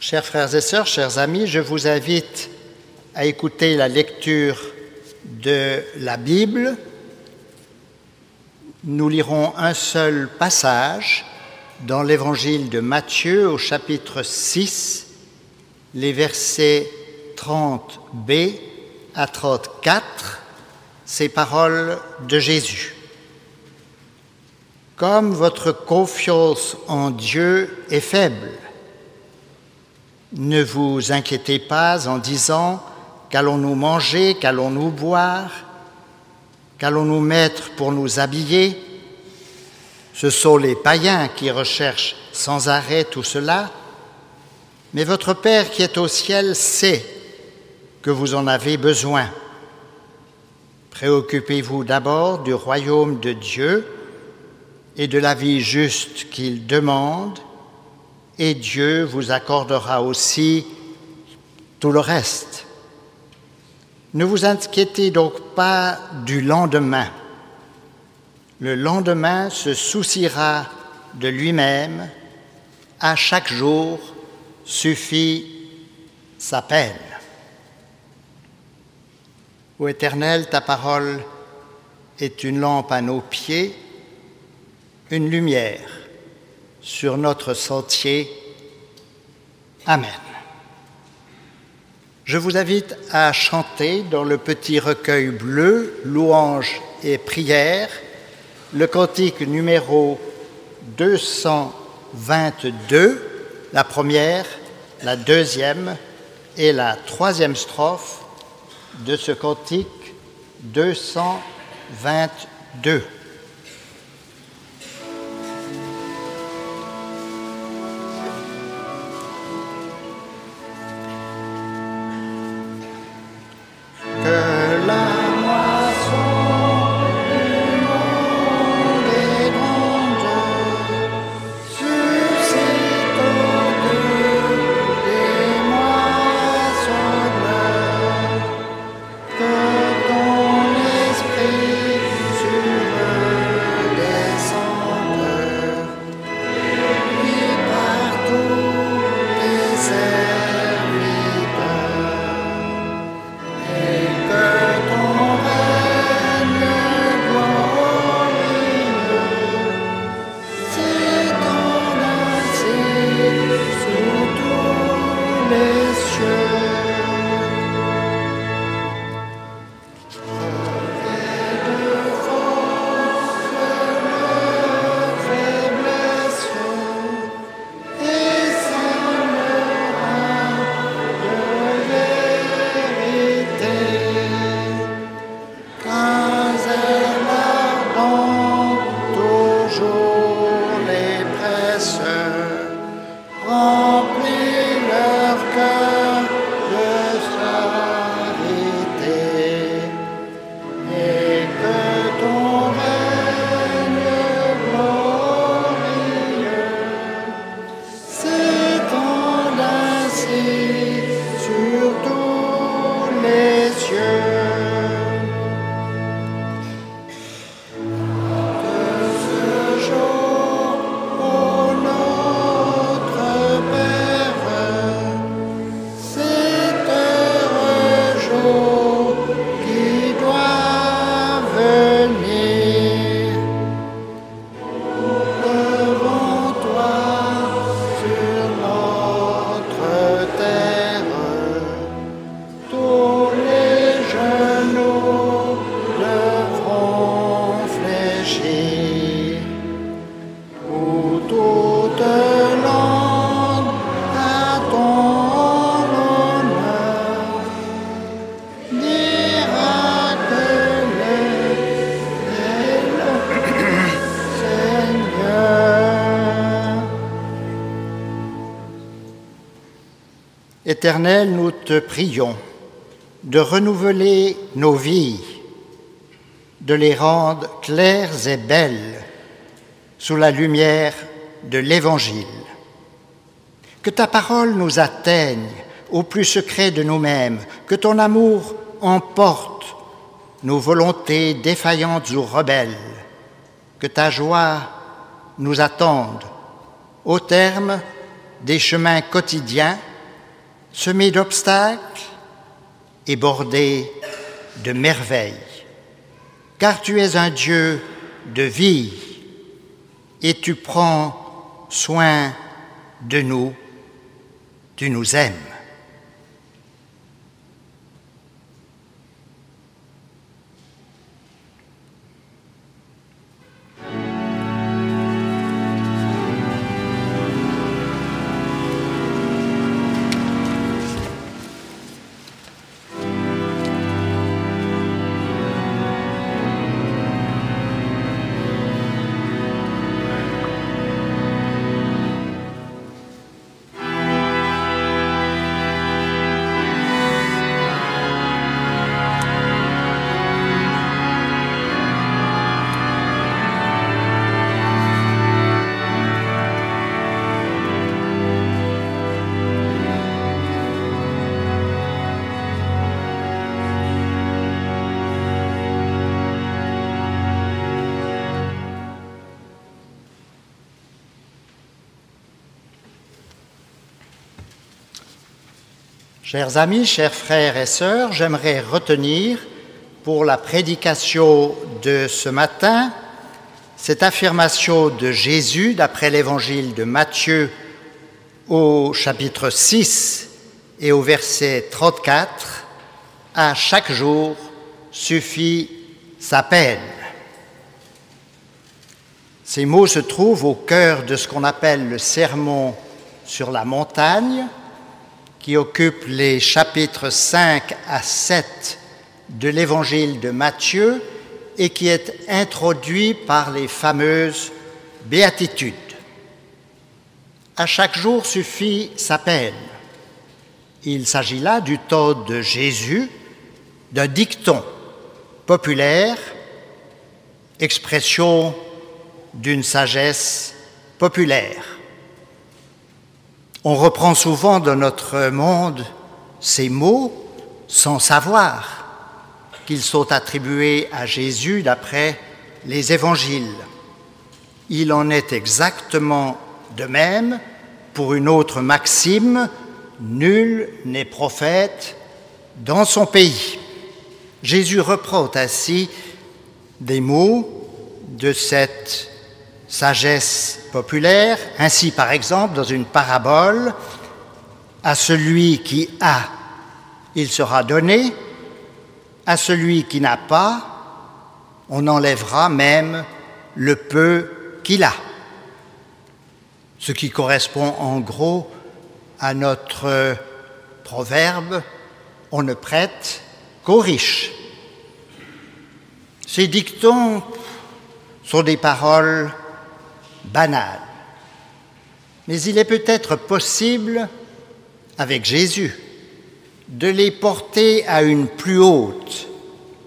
Chers frères et sœurs, chers amis, je vous invite à écouter la lecture de la Bible. Nous lirons un seul passage dans l'évangile de Matthieu au chapitre 6, les versets 30b à 34, ces paroles de Jésus. Comme votre confiance en Dieu est faible, ne vous inquiétez pas en disant « Qu'allons-nous manger, qu'allons-nous boire, qu'allons-nous mettre pour nous habiller ?» Ce sont les païens qui recherchent sans arrêt tout cela, mais votre Père qui est au ciel sait que vous en avez besoin. Préoccupez-vous d'abord du royaume de Dieu et de la vie juste qu'il demande, et Dieu vous accordera aussi tout le reste. Ne vous inquiétez donc pas du lendemain. Le lendemain se souciera de lui-même. À chaque jour suffit sa peine. Ô Éternel, ta parole est une lampe à nos pieds, une lumière sur notre sentier. Amen. Je vous invite à chanter dans le petit recueil bleu, louanges et prières, le cantique numéro 222, la première, la deuxième et la troisième strophe de ce cantique 222. Éternel, nous te prions de renouveler nos vies, de les rendre claires et belles sous la lumière de l'Évangile. Que ta parole nous atteigne au plus secret de nous-mêmes, que ton amour emporte nos volontés défaillantes ou rebelles, que ta joie nous attende au terme des chemins quotidiens, semés d'obstacles et bordés de merveilles. Car tu es un Dieu de vie et tu prends soin de nous, tu nous aimes. Chers amis, chers frères et sœurs, j'aimerais retenir pour la prédication de ce matin cette affirmation de Jésus d'après l'évangile de Matthieu au chapitre 6 et au verset 34 : à chaque jour suffit sa peine. Ces mots se trouvent au cœur de ce qu'on appelle le Sermon sur la montagne, qui occupe les chapitres 5 à 7 de l'évangile de Matthieu et qui est introduit par les fameuses Béatitudes. À chaque jour suffit sa peine. Il s'agit là du temps de Jésus, d'un dicton populaire, expression d'une sagesse populaire. On reprend souvent dans notre monde ces mots sans savoir qu'ils sont attribués à Jésus d'après les évangiles. Il en est exactement de même pour une autre maxime : nul n'est prophète dans son pays. Jésus reprend ainsi des mots de cette sagesse populaire, ainsi par exemple dans une parabole : à celui qui a, il sera donné, à celui qui n'a pas, on enlèvera même le peu qu'il a. Ce qui correspond en gros à notre proverbe : on ne prête qu'aux riches. Ces dictons sont des paroles banal. Mais il est peut-être possible, avec Jésus, de les porter à une plus haute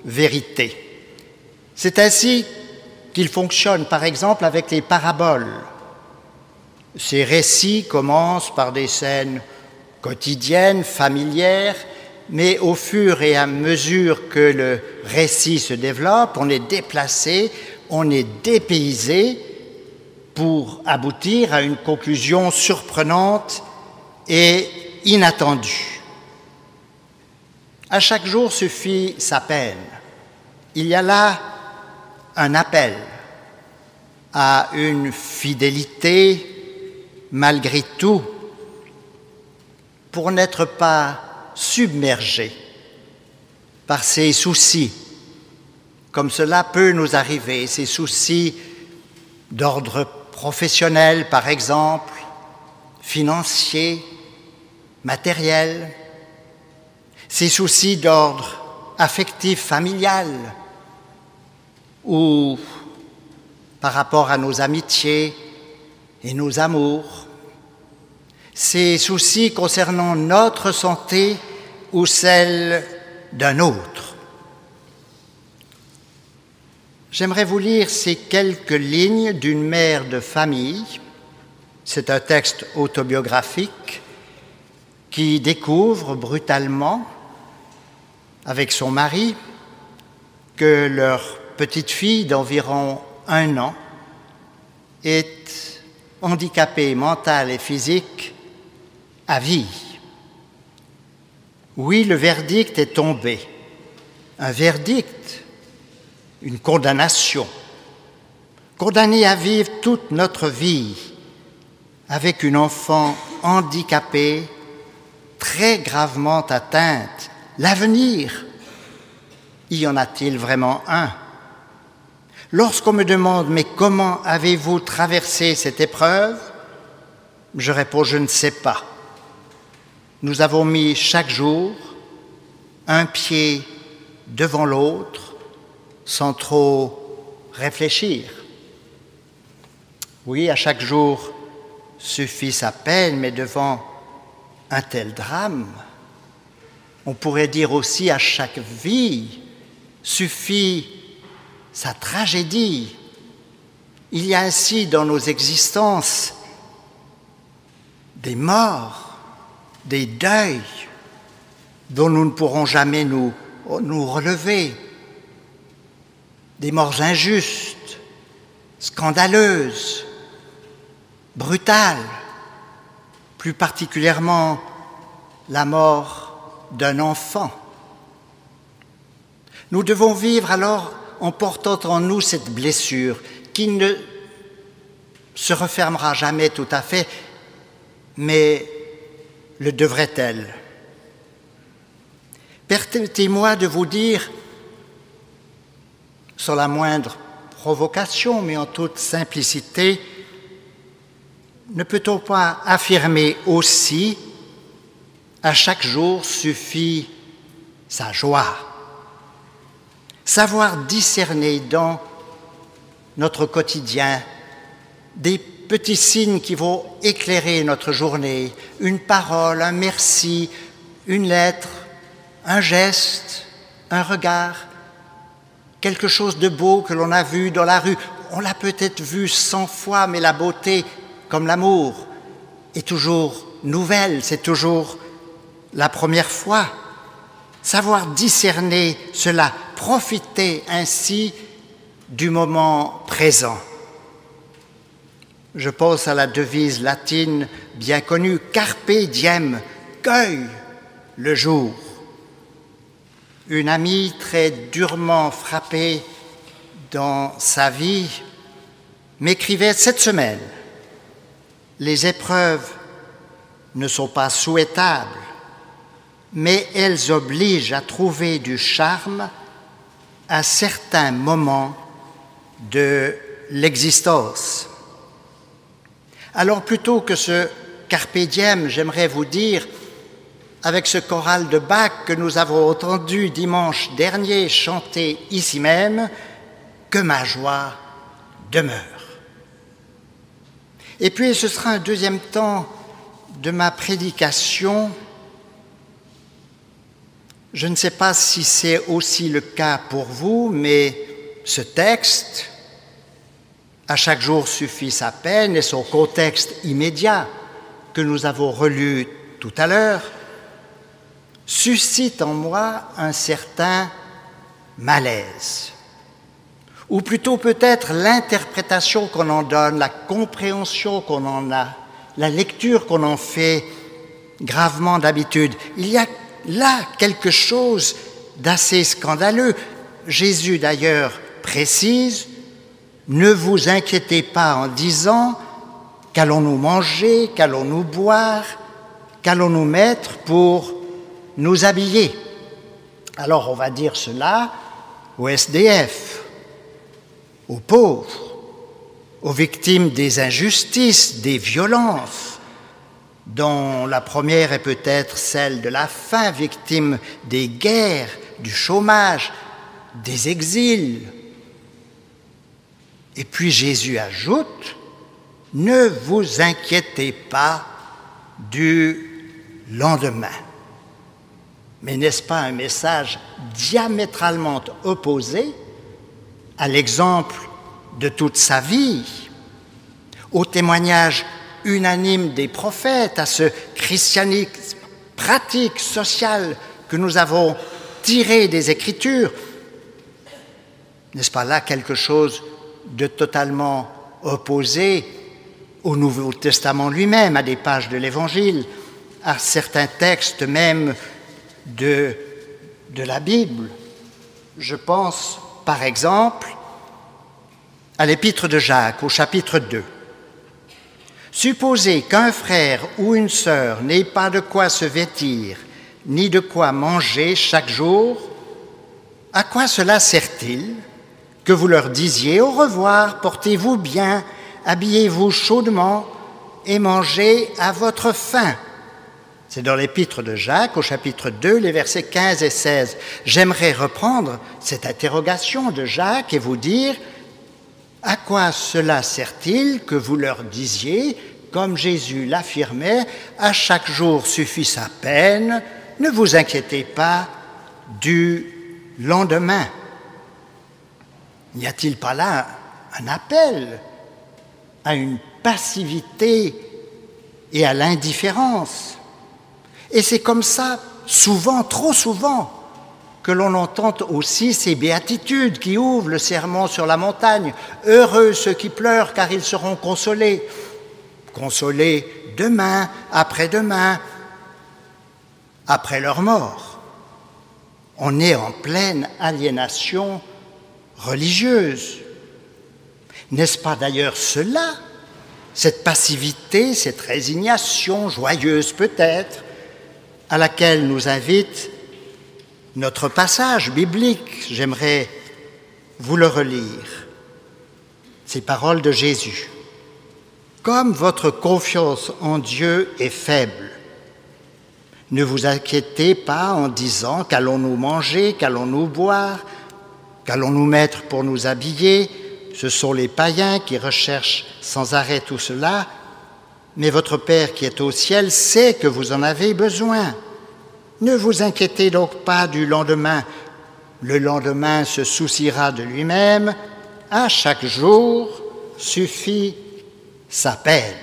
vérité. C'est ainsi qu'il fonctionne, par exemple, avec les paraboles. Ces récits commencent par des scènes quotidiennes, familières, mais au fur et à mesure que le récit se développe, on est déplacé, on est dépaysé, pour aboutir à une conclusion surprenante et inattendue. À chaque jour suffit sa peine. Il y a là un appel à une fidélité malgré tout pour n'être pas submergé par ces soucis, comme cela peut nous arriver, ces soucis d'ordre professionnel, par exemple, financier, matériel, ces soucis d'ordre affectif, familial, ou par rapport à nos amitiés et nos amours, ces soucis concernant notre santé ou celle d'un autre. J'aimerais vous lire ces quelques lignes d'une mère de famille. C'est un texte autobiographique qui découvre brutalement, avec son mari, que leur petite fille d'environ 1 an est handicapée mentale et physique à vie. Oui, le verdict est tombé. Un verdict, une condamnation. Condamnés à vivre toute notre vie avec une enfant handicapée, très gravement atteinte. L'avenir, y en a-t-il vraiment un? Lorsqu'on me demande « Mais comment avez-vous traversé cette épreuve ?» je réponds « Je ne sais pas. » Nous avons mis chaque jour un pied devant l'autre sans trop réfléchir. Oui, à chaque jour suffit sa peine, mais devant un tel drame, on pourrait dire aussi à chaque vie suffit sa tragédie. Il y a ainsi dans nos existences des morts, des deuils dont nous ne pourrons jamais nous relever, des morts injustes, scandaleuses, brutales, plus particulièrement la mort d'un enfant. Nous devons vivre alors en portant en nous cette blessure qui ne se refermera jamais tout à fait, mais le devrait-elle? Permettez-moi de vous dire, sans la moindre provocation, mais en toute simplicité, ne peut-on pas affirmer aussi « à chaque jour suffit sa joie ». Savoir discerner dans notre quotidien des petits signes qui vont éclairer notre journée, une parole, un merci, une lettre, un geste, un regard, quelque chose de beau que l'on a vu dans la rue. On l'a peut-être vu 100 fois, mais la beauté, comme l'amour, est toujours nouvelle, c'est toujours la première fois. Savoir discerner cela, profiter ainsi du moment présent. Je pense à la devise latine bien connue, Carpe diem, cueille le jour. Une amie très durement frappée dans sa vie m'écrivait cette semaine « Les épreuves ne sont pas souhaitables, mais elles obligent à trouver du charme à certains moments de l'existence. » Alors plutôt que ce carpe diem, j'aimerais vous dire, avec ce choral de Bach que nous avons entendu dimanche dernier chanter ici même, que ma joie demeure. Et puis ce sera un deuxième temps de ma prédication. Je ne sais pas si c'est aussi le cas pour vous, mais ce texte, à chaque jour suffit sa peine, et son contexte immédiat que nous avons relu tout à l'heure, suscite en moi un certain malaise. Ou plutôt peut-être l'interprétation qu'on en donne, la compréhension qu'on en a, la lecture qu'on en fait gravement d'habitude. Il y a là quelque chose d'assez scandaleux. Jésus d'ailleurs précise, ne vous inquiétez pas en disant qu'allons-nous manger, qu'allons-nous boire, qu'allons-nous mettre pour nous habiller. Alors on va dire cela aux SDF, aux pauvres, aux victimes des injustices, des violences, dont la première est peut-être celle de la faim, victime des guerres, du chômage, des exils. Et puis Jésus ajoute, « Ne vous inquiétez pas du lendemain. » Mais n'est-ce pas un message diamétralement opposé à l'exemple de toute sa vie, au témoignage unanime des prophètes, à ce christianisme pratique, social que nous avons tiré des Écritures? N'est-ce pas là quelque chose de totalement opposé au Nouveau Testament lui-même, à des pages de l'Évangile, à certains textes même de la Bible. Je pense par exemple à l'épître de Jacques au chapitre 2. « Supposez qu'un frère ou une sœur n'ait pas de quoi se vêtir, ni de quoi manger chaque jour, à quoi cela sert-il que vous leur disiez « Au revoir, portez-vous bien, habillez-vous chaudement et mangez à votre faim ». ». C'est dans l'épître de Jacques, au chapitre 2, les versets 15 et 16. J'aimerais reprendre cette interrogation de Jacques et vous dire « À quoi cela sert-il que vous leur disiez, comme Jésus l'affirmait, « À chaque jour suffit sa peine, ne vous inquiétez pas du lendemain ». N'y a-t-il pas là un appel à une passivité et à l'indifférence? Et c'est comme ça, souvent, trop souvent, que l'on entend aussi ces béatitudes qui ouvrent le sermon sur la montagne. « Heureux ceux qui pleurent, car ils seront consolés. » Consolés demain, après-demain, après leur mort. On est en pleine aliénation religieuse. N'est-ce pas d'ailleurs cela, cette passivité, cette résignation, joyeuse peut-être, à laquelle nous invite notre passage biblique? J'aimerais vous le relire. Ces paroles de Jésus. « Comme votre confiance en Dieu est faible, ne vous inquiétez pas en disant « Qu'allons-nous manger, qu'allons-nous boire, qu'allons-nous mettre pour nous habiller ?» Ce sont les païens qui recherchent sans arrêt tout cela, mais votre Père qui est au ciel sait que vous en avez besoin. Ne vous inquiétez donc pas du lendemain. Le lendemain se souciera de lui-même. À chaque jour suffit sa peine. »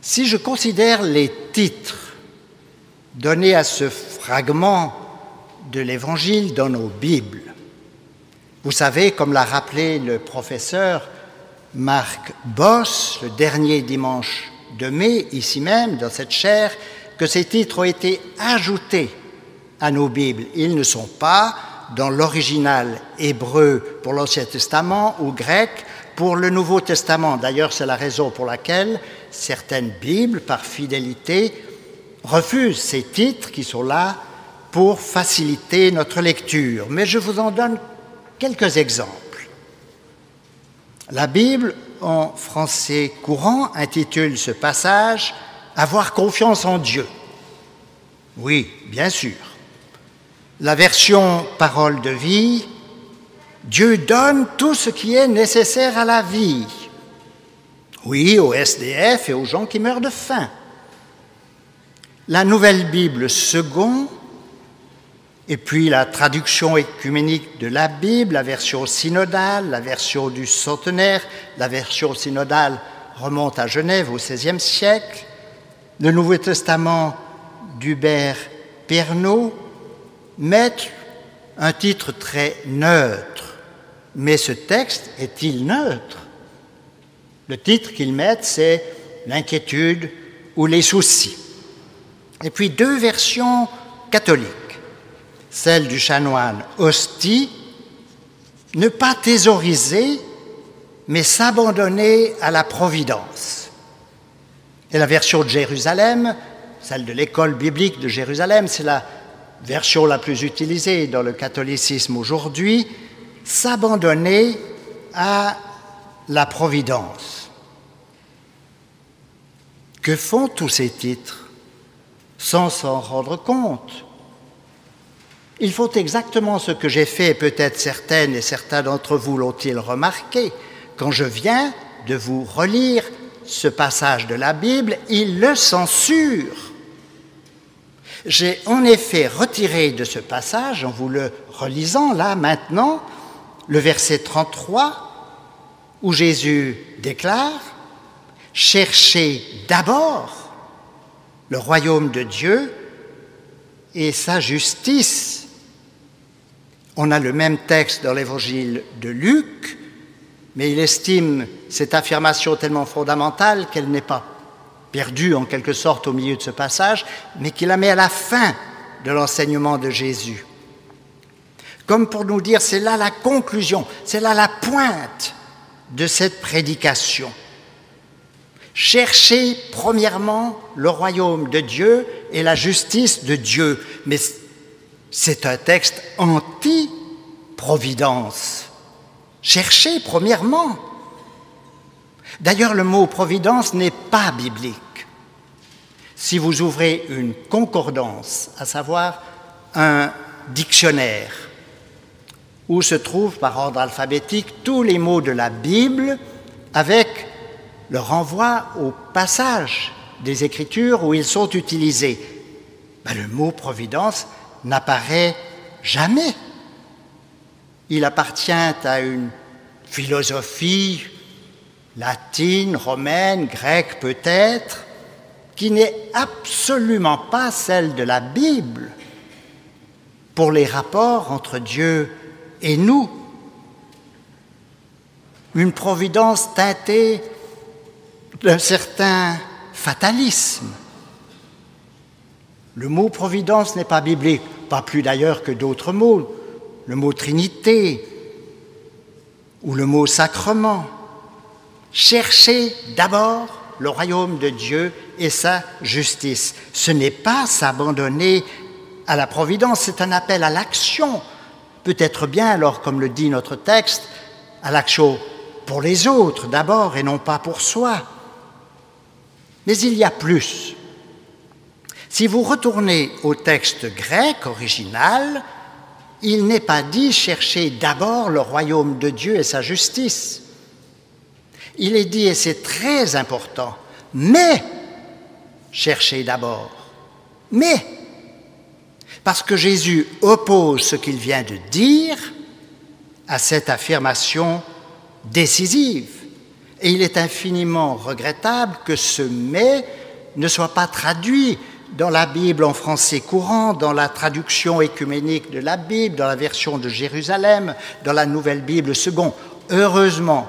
Si je considère les titres donnés à ce fragment de l'Évangile dans nos Bibles, vous savez, comme l'a rappelé le professeur Marc Boss, le dernier dimanche de mai, ici même, dans cette chaire, que ces titres ont été ajoutés à nos Bibles. Ils ne sont pas dans l'original hébreu pour l'Ancien Testament ou grec pour le Nouveau Testament. D'ailleurs, c'est la raison pour laquelle certaines Bibles, par fidélité, refusent ces titres qui sont là pour faciliter notre lecture. Mais je vous en donne quelques exemples. La Bible, en français courant, intitule ce passage « Avoir confiance en Dieu ». Oui, bien sûr. La version Parole de vie, « Dieu donne tout ce qui est nécessaire à la vie ». Oui, aux SDF et aux gens qui meurent de faim. La Nouvelle Bible seconde, et puis la traduction œcuménique de la Bible, la version synodale, la version du centenaire, la version synodale remonte à Genève au XVIe siècle, le Nouveau Testament d'Hubert Pernaut mettent un titre très neutre. Mais ce texte est-il neutre? Le titre qu'ils mettent, c'est « L'inquiétude ou les soucis ». Et puis deux versions catholiques. Celle du chanoine Osty, « Ne pas thésauriser, mais s'abandonner à la Providence ». Et la version de Jérusalem, celle de l'école biblique de Jérusalem, c'est la version la plus utilisée dans le catholicisme aujourd'hui, « S'abandonner à la Providence ». Que font tous ces titres sans s'en rendre compte? Ils font exactement ce que j'ai fait, et peut-être certaines et certains d'entre vous l'ont-ils remarqué. Quand je viens de vous relire ce passage de la Bible, ils le censurent. J'ai en effet retiré de ce passage, en vous le relisant là maintenant, le verset 33, où Jésus déclare « Cherchez d'abord le royaume de Dieu et sa justice ». On a le même texte dans l'évangile de Luc, mais il estime cette affirmation tellement fondamentale qu'elle n'est pas perdue en quelque sorte au milieu de ce passage, mais qui la met à la fin de l'enseignement de Jésus. Comme pour nous dire, c'est là la conclusion, c'est là la pointe de cette prédication. Cherchez premièrement le royaume de Dieu et la justice de Dieu. Mais c'est un texte anti-providence. Cherchez premièrement. D'ailleurs, le mot « providence » n'est pas biblique. Si vous ouvrez une concordance, à savoir un dictionnaire, où se trouvent par ordre alphabétique tous les mots de la Bible avec le renvoi au passage des Écritures où ils sont utilisés, ben, le mot « providence » n'apparaît jamais. Il appartient à une philosophie latine, romaine, grecque peut-être, qui n'est absolument pas celle de la Bible pour les rapports entre Dieu et nous. Une providence teintée d'un certain fatalisme. Le mot « providence » n'est pas biblique, pas plus d'ailleurs que d'autres mots, le mot « trinité » ou le mot « sacrement ». Cherchez d'abord le royaume de Dieu et sa justice. Ce n'est pas s'abandonner à la providence, c'est un appel à l'action. Peut-être bien alors, comme le dit notre texte, à l'action pour les autres d'abord et non pas pour soi. Mais il y a plus. Si vous retournez au texte grec original, il n'est pas dit « cherchez d'abord le royaume de Dieu et sa justice ». Il est dit, et c'est très important, mais cherchez d'abord, mais, parce que Jésus oppose ce qu'il vient de dire à cette affirmation décisive. Et il est infiniment regrettable que ce « mais » ne soit pas traduit dans la Bible en français courant, dans la traduction écuménique de la Bible, dans la version de Jérusalem, dans la Nouvelle Bible seconde. Heureusement,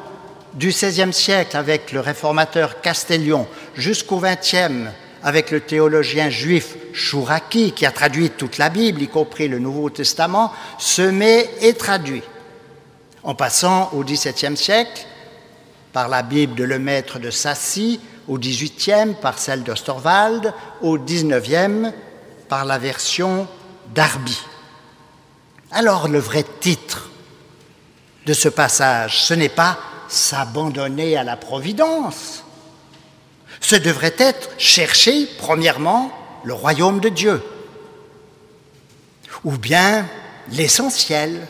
du XVIe siècle avec le réformateur Castellion jusqu'au XXe avec le théologien juif Chouraqui qui a traduit toute la Bible, y compris le Nouveau Testament, ce mais est traduit. En passant au XVIIe siècle par la Bible de Le Maître de Sacy, au XVIIIe par celle d'Ostorvald, au XIXe par la version d'Arby. Alors le vrai titre de ce passage, ce n'est pas s'abandonner à la providence. Ce devrait être chercher premièrement le royaume de Dieu, ou bien l'essentiel,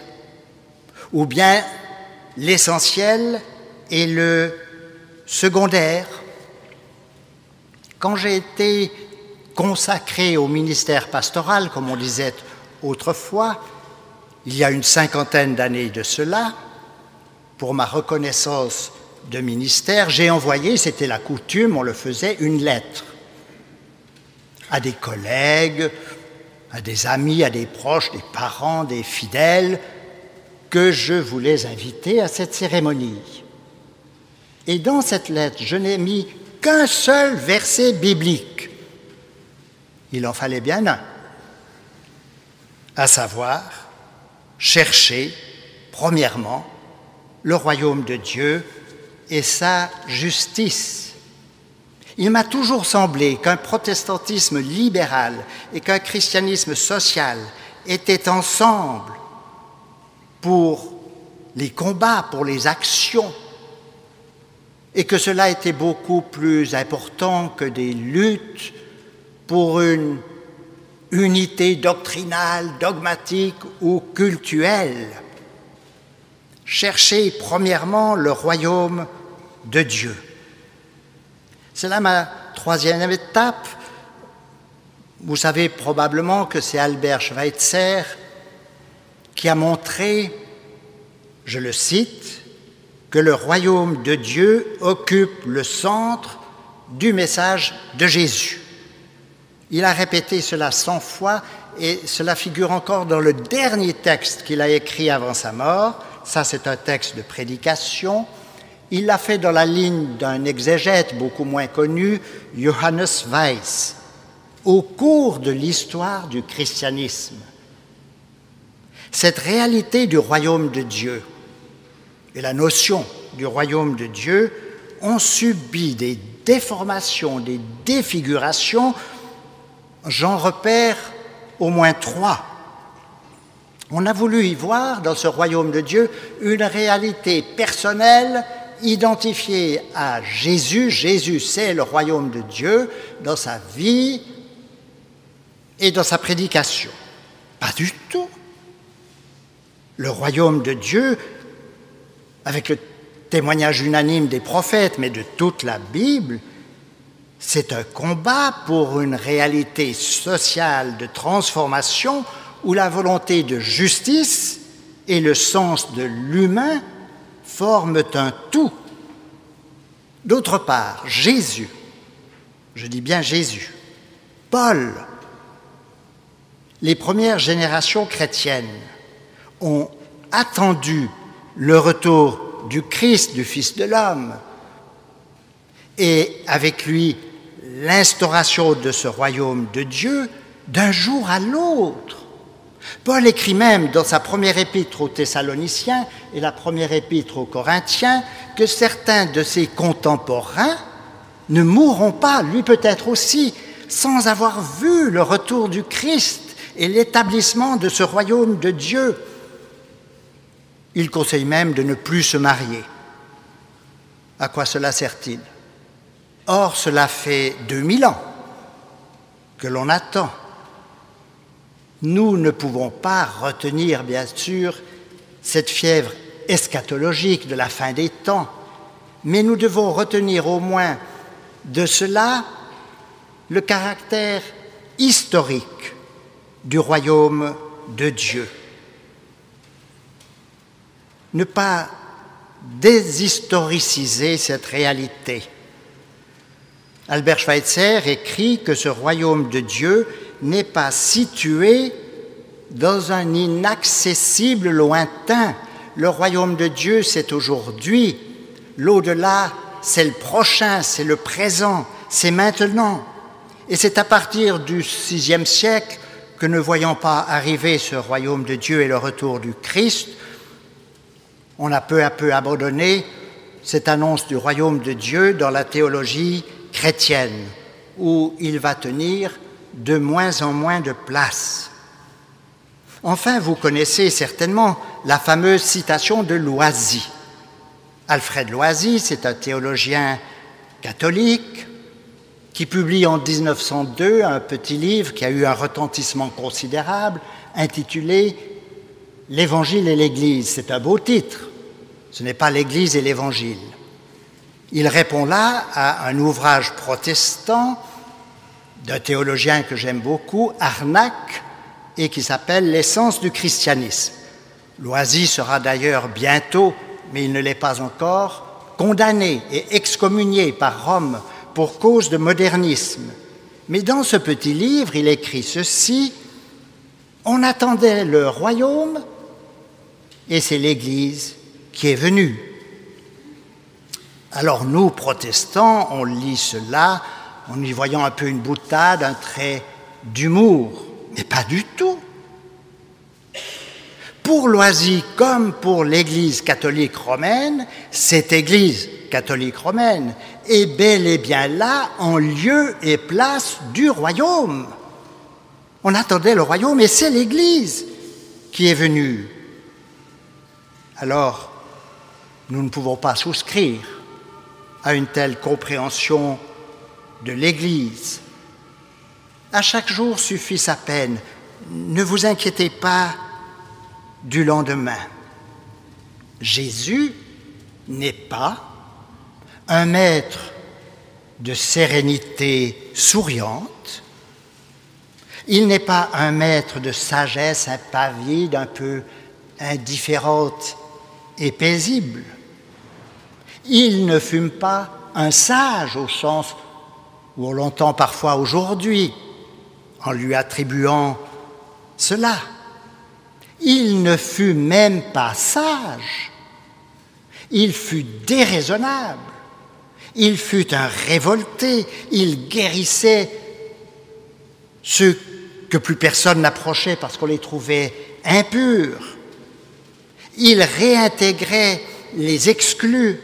et le secondaire. Quand j'ai été consacré au ministère pastoral, comme on disait autrefois, il y a une cinquantaine d'années de cela, pour ma reconnaissance de ministère, j'ai envoyé, c'était la coutume, on le faisait, une lettre à des collègues, à des amis, à des proches, des parents, des fidèles, que je voulais inviter à cette cérémonie. Et dans cette lettre, je n'ai mis qu'un seul verset biblique. Il en fallait bien un, à savoir, chercher, premièrement, le royaume de Dieu et sa justice. Il m'a toujours semblé qu'un protestantisme libéral et qu'un christianisme social étaient ensemble pour les combats, pour les actions, et que cela était beaucoup plus important que des luttes pour une unité doctrinale, dogmatique ou cultuelle. Cherchez premièrement le royaume de Dieu. C'est là ma troisième étape. Vous savez probablement que c'est Albert Schweitzer qui a montré, je le cite, que le royaume de Dieu occupe le centre du message de Jésus. Il a répété cela 100 fois et cela figure encore dans le dernier texte qu'il a écrit avant sa mort. Ça, c'est un texte de prédication Il l'a fait dans la ligne d'un exégète beaucoup moins connu, Johannes Weiss, au cours de l'histoire du christianisme. Cette réalité du royaume de Dieu et la notion du royaume de Dieu ont subi des déformations, des défigurations. J'en repère au moins trois. On a voulu y voir, dans ce royaume de Dieu, une réalité personnelle identifiée à Jésus. Jésus, c'est le royaume de Dieu dans sa vie et dans sa prédication. Pas du tout. Le royaume de Dieu, avec le témoignage unanime des prophètes, mais de toute la Bible, c'est un combat pour une réalité sociale de transformation où la volonté de justice et le sens de l'humain forment un tout. D'autre part, Jésus, je dis bien Jésus, Paul, les premières générations chrétiennes ont attendu le retour du Christ, du Fils de l'homme, et avec lui l'instauration de ce royaume de Dieu d'un jour à l'autre. Paul écrit même dans sa première épître aux Thessaloniciens et la première épître aux Corinthiens que certains de ses contemporains ne mourront pas, lui peut-être aussi, sans avoir vu le retour du Christ et l'établissement de ce royaume de Dieu. Il conseille même de ne plus se marier. À quoi cela sert-il? Or, cela fait 2000 ans que l'on attend. Nous ne pouvons pas retenir, bien sûr, cette fièvre eschatologique de la fin des temps, mais nous devons retenir au moins de cela le caractère historique du royaume de Dieu. Ne pas déshistoriciser cette réalité. Albert Schweitzer écrit que ce royaume de Dieu n'est pas situé dans un inaccessible lointain. Le royaume de Dieu, c'est aujourd'hui. L'au-delà, c'est le prochain, c'est le présent, c'est maintenant. Et c'est à partir du VIe siècle que, ne voyant pas arriver ce royaume de Dieu et le retour du Christ, on a peu à peu abandonné cette annonce du royaume de Dieu dans la théologie chrétienne, où il va tenir de moins en moins de place. Enfin, vous connaissez certainement la fameuse citation de Loisy. Alfred Loisy, c'est un théologien catholique qui publie en 1902 un petit livre qui a eu un retentissement considérable, intitulé « L'Évangile et l'Église ». C'est un beau titre, ce n'est pas l'Église et l'Évangile. Il répond là à un ouvrage protestant d'un théologien que j'aime beaucoup, Harnack, et qui s'appelle « L'essence du christianisme ». Loisy sera d'ailleurs bientôt, mais il ne l'est pas encore, condamné et excommunié par Rome pour cause de modernisme. Mais dans ce petit livre, il écrit ceci: « On attendait le royaume, et c'est l'Église qui est venue. » Alors nous, protestants, on lit cela en y voyant un peu une boutade, un trait d'humour, mais pas du tout. Pour Loisy, comme pour l'Église catholique romaine, cette Église catholique romaine est bel et bien là, en lieu et place du royaume. On attendait le royaume et c'est l'Église qui est venue. Alors, nous ne pouvons pas souscrire à une telle compréhension de l'Église. À chaque jour suffit sa peine. Ne vous inquiétez pas du lendemain. Jésus n'est pas un maître de sérénité souriante. Il n'est pas un maître de sagesse impavide, un peu indifférente et paisible. Il ne fume pas un sage au sens où on l'entend parfois aujourd'hui, en lui attribuant cela. Il ne fut même pas sage. Il fut déraisonnable, il fut un révolté, il guérissait ceux que plus personne n'approchait parce qu'on les trouvait impurs. Il réintégrait les exclus,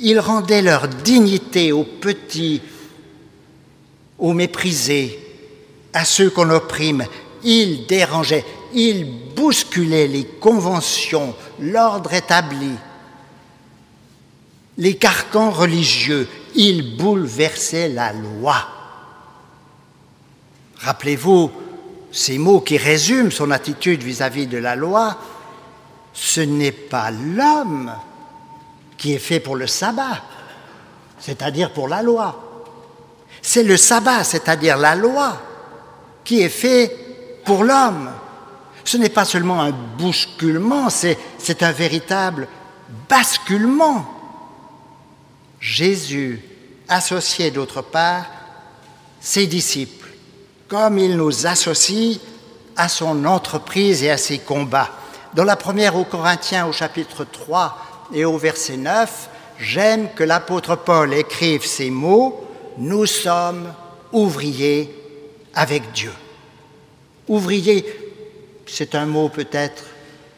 il rendait leur dignité aux petits, aux méprisés, à ceux qu'on opprime. Il dérangeait, il bousculait les conventions, l'ordre établi, les carcans religieux, il bouleversait la loi. Rappelez-vous ces mots qui résument son attitude vis-à-vis de la loi. Ce n'est pas l'homme qui est fait pour le sabbat, c'est-à-dire pour la loi. C'est le sabbat, c'est-à-dire la loi, qui est fait pour l'homme. Ce n'est pas seulement un bousculement, c'est un véritable basculement. Jésus associait d'autre part ses disciples, comme il nous associe à son entreprise et à ses combats. Dans la première aux Corinthiens, au chapitre 3 et au verset 9, j'aime que l'apôtre Paul écrive ces mots, « Nous sommes ouvriers avec Dieu ». Ouvrier, c'est un mot peut-être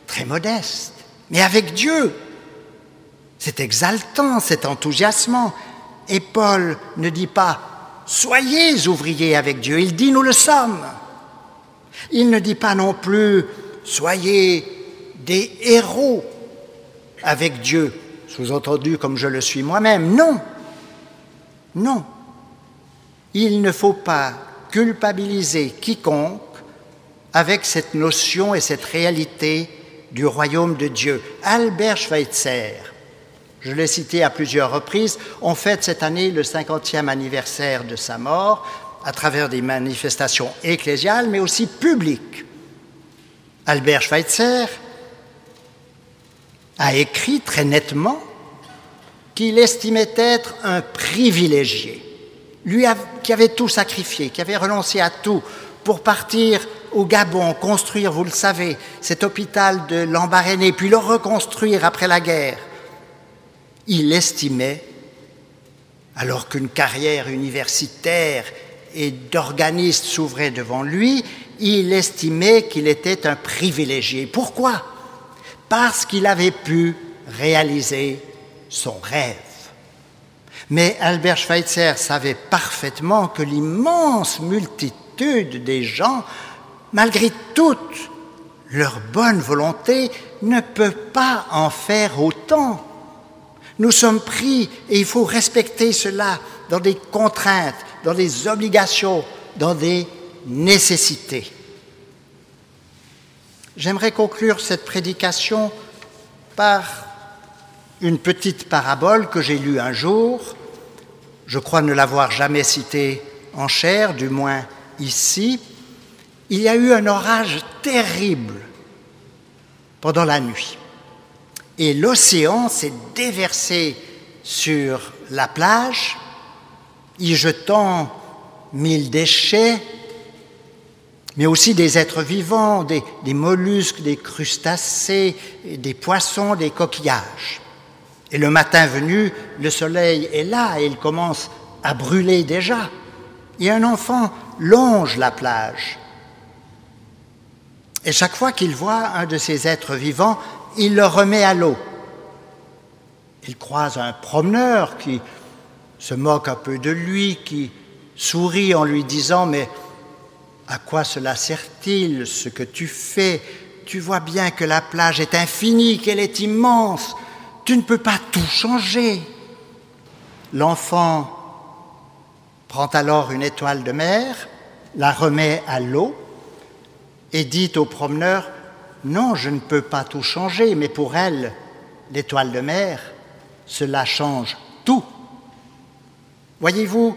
très modeste, mais avec Dieu, c'est exaltant, c'est enthousiasmant. Et Paul ne dit pas « Soyez ouvriers avec Dieu », il dit « Nous le sommes ». Il ne dit pas non plus « Soyez des héros avec Dieu », sous-entendu comme je le suis moi-même. Non, non, il ne faut pas culpabiliser quiconque avec cette notion et cette réalité du royaume de Dieu. Albert Schweitzer, je l'ai cité à plusieurs reprises, on fête cette année le 50e anniversaire de sa mort à travers des manifestations ecclésiales, mais aussi publiques. Albert Schweitzer a écrit très nettement qu'il estimait être un privilégié, lui qui avait tout sacrifié, qui avait renoncé à tout pour partir au Gabon, construire, vous le savez, cet hôpital de Lambaréné, puis le reconstruire après la guerre. Il estimait, alors qu'une carrière universitaire et d'organiste s'ouvrait devant lui, il estimait qu'il était un privilégié. Pourquoi ? Parce qu'il avait pu réaliser son rêve. Mais Albert Schweitzer savait parfaitement que l'immense multitude des gens, malgré toute leur bonne volonté, ne peut pas en faire autant. Nous sommes pris, et il faut respecter cela, dans des contraintes, dans des obligations, dans des nécessités. J'aimerais conclure cette prédication par une petite parabole que j'ai lue un jour. Je crois ne l'avoir jamais citée en chair, du moins ici. Il y a eu un orage terrible pendant la nuit. Et l'océan s'est déversé sur la plage, y jetant 1000 déchets, mais aussi des êtres vivants, des mollusques, des crustacés, des poissons, des coquillages. Et le matin venu, le soleil est là et il commence à brûler déjà. Et un enfant longe la plage. Et chaque fois qu'il voit un de ces êtres vivants, il le remet à l'eau. Il croise un promeneur qui se moque un peu de lui, qui sourit en lui disant « Mais à quoi cela sert-il, ce que tu fais? Tu vois bien que la plage est infinie, qu'elle est immense. Tu ne peux pas tout changer. » L'enfant prend alors une étoile de mer, la remet à l'eau et dit au promeneur « Non, je ne peux pas tout changer, mais pour elle, l'étoile de mer, cela change tout. » Voyez-vous,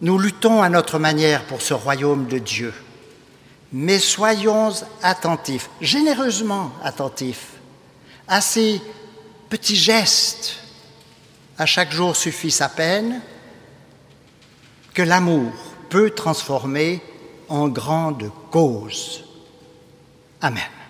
nous luttons à notre manière pour ce royaume de Dieu, mais soyons attentifs, généreusement attentifs, à ces petits gestes. À chaque jour suffit sa peine, que l'amour peut transformer en grande cause. Amen.